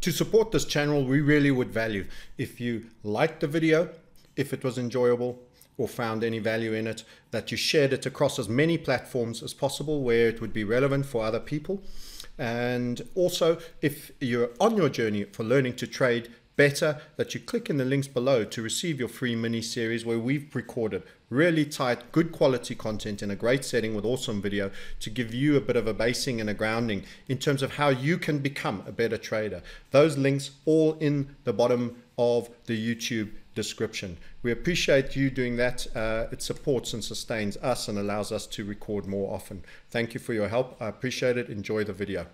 to support this channel, we really would value if you liked the video, if it was enjoyable or found any value in it, that you shared it across as many platforms as possible where it would be relevant for other people. And also, if you're on your journey for learning to trade better, that you click in the links below to receive your free mini series where we've recorded really tight, good quality content in a great setting with awesome video to give you a bit of a basing and a grounding in terms of how you can become a better trader. Those links all in the bottom of the YouTube description. We appreciate you doing that. It supports and sustains us and allows us to record more often. Thank you for your help. I appreciate it. Enjoy the video.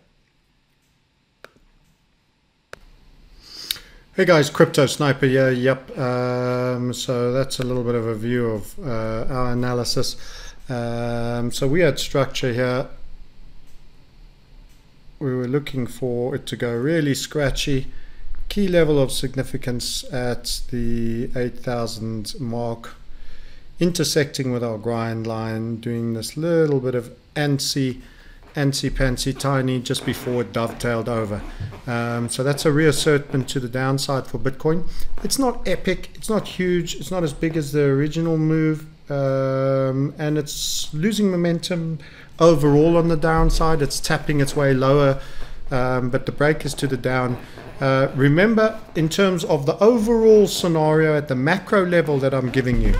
Hey guys, Crypto Sniper here. Yep. So that's a little bit of a view of our analysis. So we had structure here. We were looking for it to go really scratchy. Key level of significance at the 8,000 mark, intersecting with our grind line, doing this little bit of antsy-pantsy tiny just before it dovetailed over. So that's a reassertment to the downside for Bitcoin. It's not epic, it's not huge, it's not as big as the original move, and it's losing momentum overall on the downside. It's tapping its way lower, but the break is to the down. Remember, in terms of the overall scenario at the macro level that I'm giving you,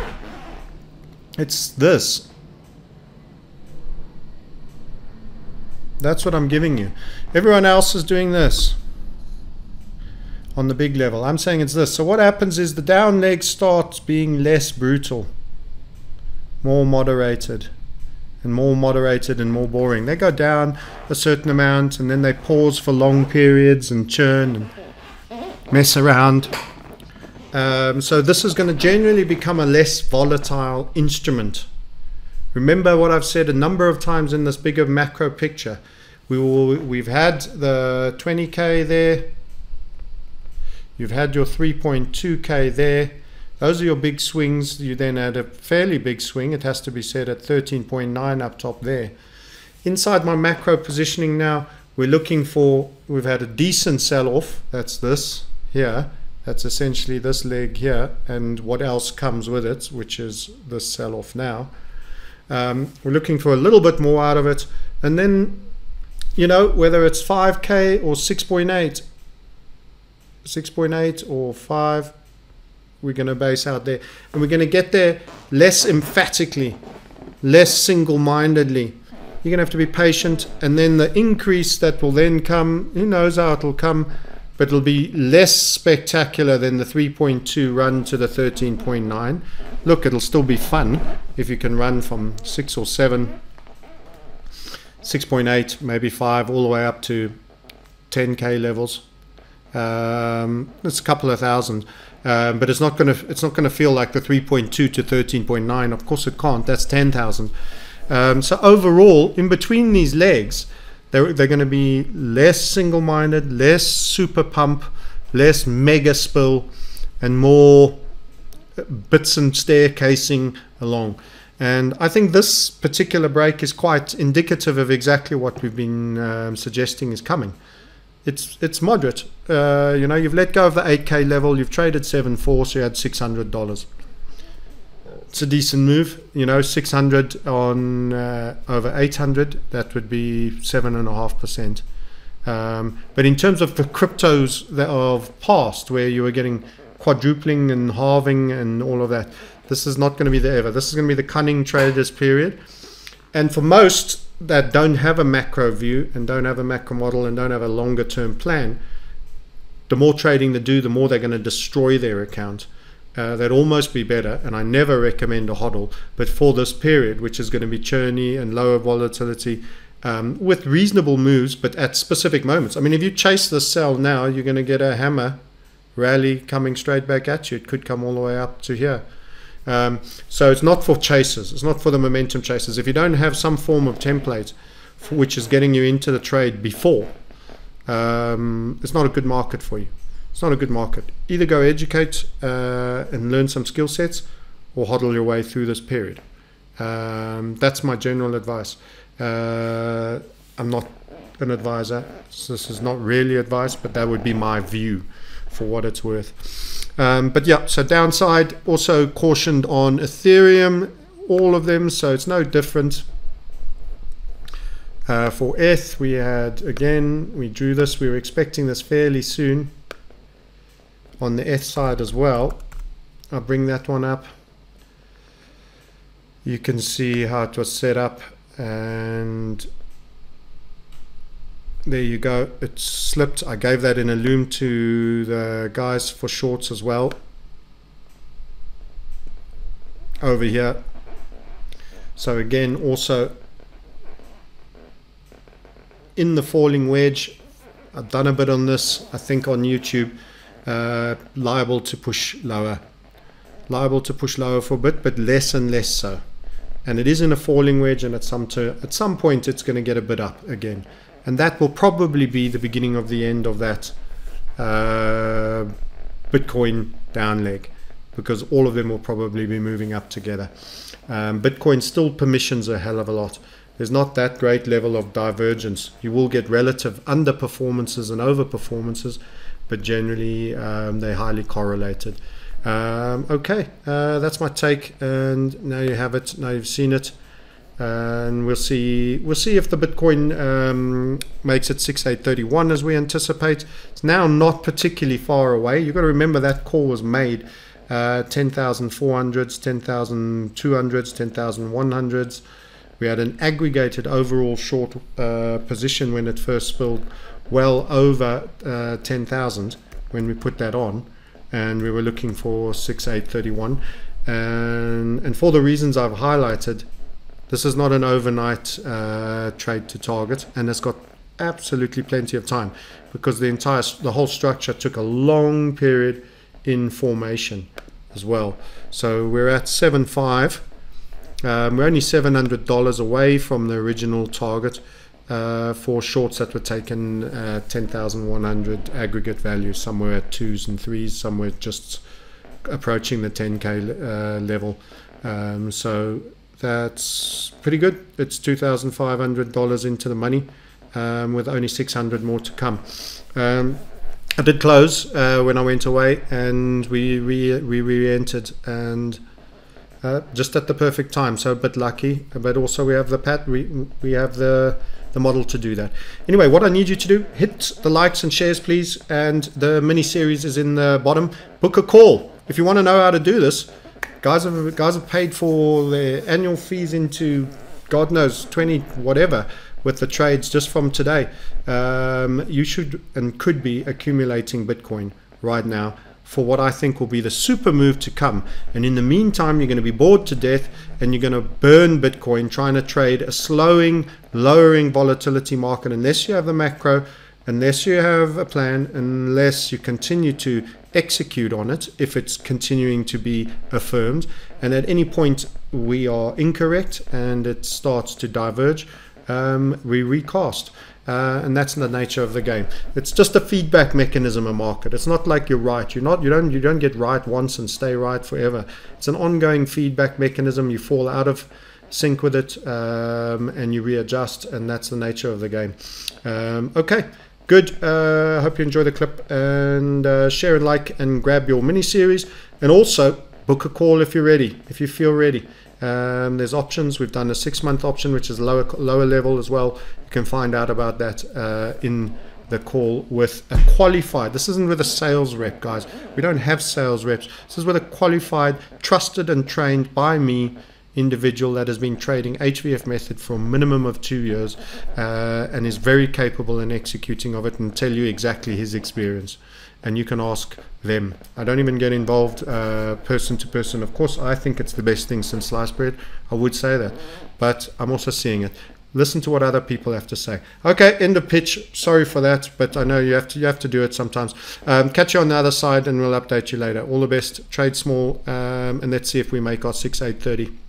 it's this. That's what I'm giving you. Everyone else is doing this on the big level. I'm saying it's this. So what happens is the down leg starts being less brutal, more moderated, and more moderated and more boring. They go down a certain amount and then they pause for long periods and churn and mess around. So this is going to generally become a less volatile instrument. Remember what I've said a number of times in this bigger macro picture. We've had the 20K there. You've had your 3.2K there. Those are your big swings. You then had a fairly big swing, it has to be said, at 13.9 up top there. Inside my macro positioning now, we're looking for, we've had a decent sell-off. That's this here. That's essentially this leg here and what else comes with it, which is this sell-off now. We're looking for a little bit more out of it. And then, you know, whether it's 5K or 6.8 or 5, we're going to base out there, and we're going to get there less emphatically, less single-mindedly. You're going to have to be patient, and then the increase that will then come, who knows how it'll come, but it'll be less spectacular than the 3.2 run to the 13.9. Look, it'll still be fun if you can run from 6 or 7, 6.8, maybe 5, all the way up to 10K levels. It's a couple of thousand, but it's not going to feel like the 3.2 to 13.9. Of course it can't. That's 10,000. So overall, in between these legs, they're going to be less single-minded, less super pump, less mega spill, and more bits and staircasing along. And I think this particular break is quite indicative of exactly what we've been suggesting is coming. It's moderate. You know, you've let go of the 8K level, you've traded 7.4, so you had $600. It's a decent move, you know, 600 on over 800, that would be 7.5%. But in terms of the cryptos that of past, where you were getting quadrupling and halving and all of that, this is not going to be there ever. This is going to be the cunning traders period. And for most that don't have a macro view and don't have a macro model and don't have a longer term plan, the more trading they do, the more they're going to destroy their account. That'd almost be better, and I never recommend a hodl, but for this period, which is going to be churny and lower volatility, with reasonable moves, but at specific moments. I mean, if you chase the sell now, you're going to get a hammer rally coming straight back at you. It could come all the way up to here. So it's not for chasers, it's not for the momentum chasers. If you don't have some form of template which is getting you into the trade before, it's not a good market for you. It's not a good market. Either go educate and learn some skill sets, or hodl your way through this period. That's my general advice. I'm not an advisor. So this is not really advice, but that would be my view for what it's worth. But yeah, so downside, also cautioned on Ethereum, all of them, so it's no different. For ETH, we had, again, we drew this, we were expecting this fairly soon on the ETH side as well. I'll bring that one up. You can see how it was set up, and there you go, it slipped. I gave that in a loom to the guys for shorts as well over here. So again, also in the falling wedge, I've done a bit on this, I think, on YouTube. Liable to push lower, liable to push lower for a bit, but less and less so. And it is in a falling wedge, and at some point it's going to get a bit up again, and that will probably be the beginning of the end of that Bitcoin down leg, because all of them will probably be moving up together. Bitcoin still permissions a hell of a lot. There's not that great level of divergence. You will get relative underperformances and overperformances, but generally they're highly correlated. Okay, that's my take, and now you have it, now you've seen it, and we'll see if the Bitcoin makes it 6831 as we anticipate. It's now not particularly far away. You've got to remember that call was made 10,400s, 10,200s, 10,100s. We had an aggregated overall short position when it first spilled well over 10,000 when we put that on, and we were looking for 6831, and for the reasons I've highlighted, this is not an overnight trade to target, and it's got absolutely plenty of time, because the whole structure took a long period in formation as well. So we're at 7.5, we're only $700 away from the original target for shorts that were taken 10,100 aggregate value, somewhere at 2s and 3s, somewhere just approaching the 10k level. So that's pretty good. It's $2,500 into the money, with only 600 more to come. I did close when I went away, and we re-entered, and just at the perfect time, so a bit lucky, but also we have the model to do that. Anyway, what I need you to do, hit the likes and shares please, and the mini series is in the bottom. Book a call if you want to know how to do this. Guys have paid for their annual fees into God knows 20 whatever with the trades just from today. You should and could be accumulating Bitcoin right now for what I think will be the super move to come. And in the meantime, you're going to be bored to death, and you're going to burn Bitcoin trying to trade a slowing, lowering volatility market, unless you have the macro, unless you have a plan, unless you continue to execute on it, if it's continuing to be affirmed. And at any point we are incorrect and it starts to diverge, we recast. And that's the nature of the game. It's just a feedback mechanism, a market. It's not like you're right. You don't get right once and stay right forever. It's an ongoing feedback mechanism. You fall out of sync with it, and you readjust, and that's the nature of the game. Okay, good. Hope you enjoy the clip, and share and like and grab your mini series, and also book a call if you're ready, if you feel ready. There's options. We've done a 6-month option, which is lower level as well. You can find out about that in the call with a qualified. This isn't with a sales rep, guys. We don't have sales reps. This is with a qualified, trusted and trained by me individual that has been trading HVF method for a minimum of 2 years, and is very capable in executing of it, and tell you exactly his experience. And you can ask them. I don't even get involved person to person. Of course, I think it's the best thing since sliced bread. I would say that, but I'm also seeing it. Listen to what other people have to say. Okay, end of pitch. Sorry for that, but I know you have to do it sometimes. Catch you on the other side, and we'll update you later. All the best. Trade small, and let's see if we make our 6830.